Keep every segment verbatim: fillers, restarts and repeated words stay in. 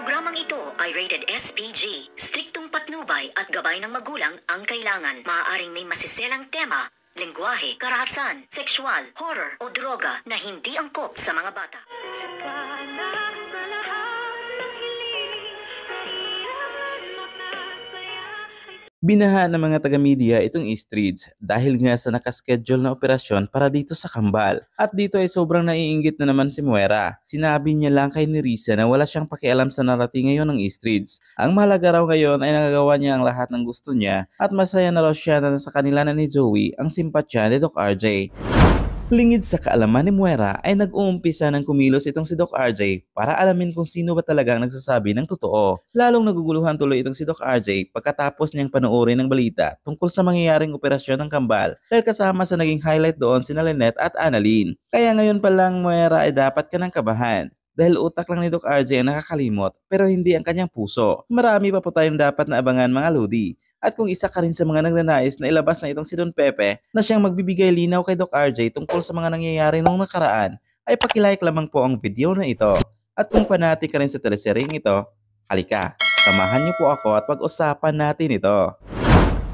Programang ito ay rated S P G. Striktong patnubay at gabay ng magulang ang kailangan. Maaaring may masiselang tema, lengguwahe, karahasan, sexual, horror o droga na hindi angkop sa mga bata. Binaha ng mga taga-media itong Streets dahil nga sa nakaschedule na operasyon para dito sa Kambal. At dito ay sobrang naiinggit na naman si Moira. Sinabi niya lang kay Nerissa na wala siyang pakialam sa narating ngayon ng Streets. Ang mahalaga raw ngayon ay nagagawa niya ang lahat ng gusto niya at masaya na raw siya na nasa kanila na ni Joey ang simpatya ni Doc R J. Lingid sa kaalaman ni Moira ay nag-uumpisa ng kumilos itong si Doc R J para alamin kung sino ba talagang nagsasabi ng totoo. Lalong naguguluhan tuloy itong si Doc R J pagkatapos niyang panoorin ng balita tungkol sa mangyayaring operasyon ng Kambal dahil kasama sa naging highlight doon sina Lynette at Annalyn. Kaya ngayon pa lang Moira ay dapat ka ng kabahan dahil utak lang ni Doc R J ang nakakalimot pero hindi ang kanyang puso. Marami pa po tayong dapat na abangan mga Lodi. At kung isa ka rin sa mga nagnanais na ilabas na itong si Don Pepe na siyang magbibigay linaw kay Doc R J tungkol sa mga nangyayari noong nakaraan, ay pakilike lamang po ang video na ito. At kung panati ka rin sa teleseryeng ito, halika, samahan niyo po ako at pag-usapan natin ito.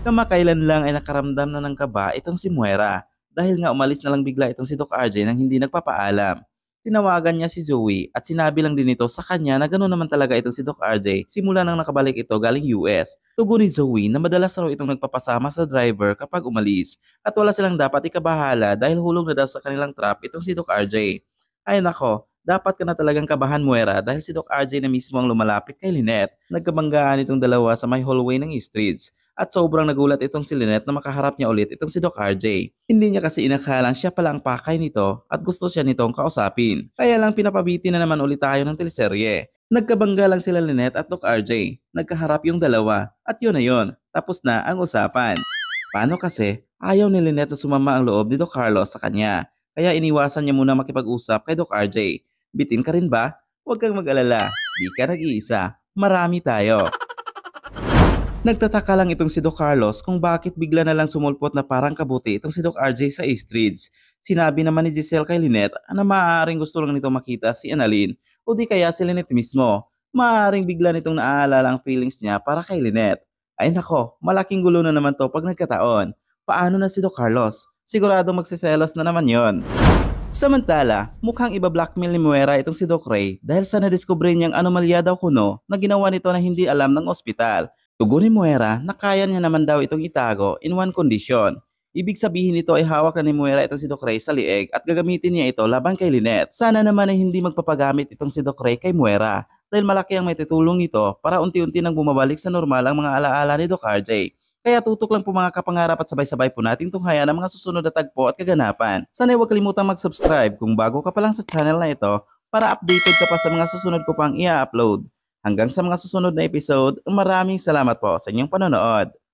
Kamakailan lang ay nakaramdam na ng kaba itong si Moira dahil nga umalis na lang bigla itong si Doc R J nang hindi nagpapaalam. Tinawagan niya si Joey at sinabi lang din ito sa kanya na gano'n naman talaga itong si Doc R J simula nang nakabalik ito galing U S. Tugon ni Joey na madalas raw itong nagpapasama sa driver kapag umalis at wala silang dapat ikabahala dahil hulog na daw sa kanilang trap itong si Doc R J. Ay nako, dapat ka na talagang kabahan Moira dahil si Doc R J na mismo ang lumalapit kay Lynette. Nagkabanggaan itong dalawa sa may hallway ng Streets. At sobrang nagulat itong si Lynette na makaharap niya ulit itong si Doc R J. Hindi niya kasi inakalang siya pala ang pakay nito at gusto siya nitong kausapin. Kaya lang pinapabiti na naman ulit tayo ng teleserye. Nagkabangga lang sila Lynette at Doc R J. Nagkaharap yung dalawa at yun na yun. Tapos na ang usapan. Paano kasi ayaw ni Lynette na sumama ang loob ni Doc Carlos sa kanya. Kaya iniwasan niya muna makipag-usap kay Doc R J. Bitin ka rin ba? Huwag kang mag-alala. Di ka nag-iisa. Marami tayo. Nagtataka lang itong si Doc Carlos kung bakit bigla na lang sumulpot na parang kabuti itong si Doc R J sa Streets. Sinabi naman ni Giselle kay Lynette na maaaring gusto lang nito makita si Annalyn o di kaya si Lynette mismo. Maaaring bigla nitong naaalala ang feelings niya para kay Lynette. Ay nako, malaking gulo na naman to pag nagkataon. Paano na si Doc Carlos? Siguradong magsiselos na naman yon. Samantala, mukhang iba-blackmail ni Moira itong si Doc Ray dahil sa nadiskubre niyang anomalya daw kuno na ginawa nito na hindi alam ng ospital. Tugon ni Moira na kaya niya naman daw itong itago in one condition. Ibig sabihin nito ay hawak na ni Moira itong si Doc Ray sa lieg at gagamitin niya ito laban kay Lynette. Sana naman ay hindi magpapagamit itong si Doc Ray kay Moira dahil malaki ang may tutulong nito para unti-unti nang bumabalik sa normal ang mga alaala ni Doc R J. Kaya tutok lang po mga kapangarap at sabay-sabay po nating tunghayan ang mga susunod na tagpo at kaganapan. Sana ay huwag kalimutang mag-subscribe kung bago ka pa lang sa channel na ito para updated ka pa sa mga susunod ko pang i-upload. Hanggang sa mga susunod na episode, maraming salamat po sa inyong panonood.